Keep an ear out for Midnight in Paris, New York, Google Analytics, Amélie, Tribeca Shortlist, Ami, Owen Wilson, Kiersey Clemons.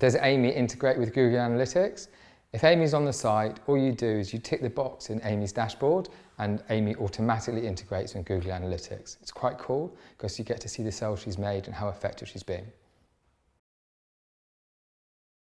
Does Ami integrate with Google Analytics? If Ami's on the site, all you do is you tick the box in Ami's dashboard and Ami automatically integrates with Google Analytics. It's quite cool because you get to see the sales she's made and how effective she's been.